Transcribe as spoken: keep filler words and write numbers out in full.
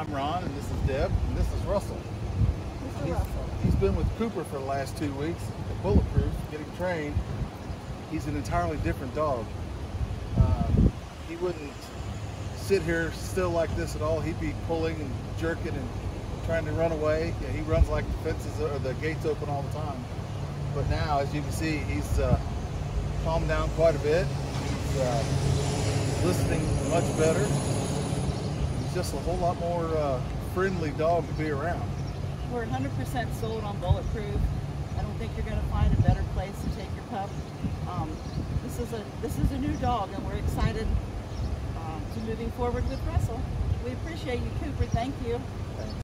I'm Ron, and this is Deb, and this is Russell. Mister He's, Russell. He's been with Cooper for the last two weeks at Bulletproof, getting trained. He's an entirely different dog. Uh, he wouldn't sit here still like this at all. He'd be pulling and jerking and trying to run away. Yeah, he runs like the fences or the gates open all the time. But now, as you can see, he's uh, calmed down quite a bit. He's uh, listening much better. He's just a whole lot more uh, friendly dog to be around. We're one hundred percent sold on Bulletproof. I don't think you're going to find a better place to take your pup. Um, this is a this is a new dog, and we're excited um, to moving forward with Russell. We appreciate you, Cooper. Thank you.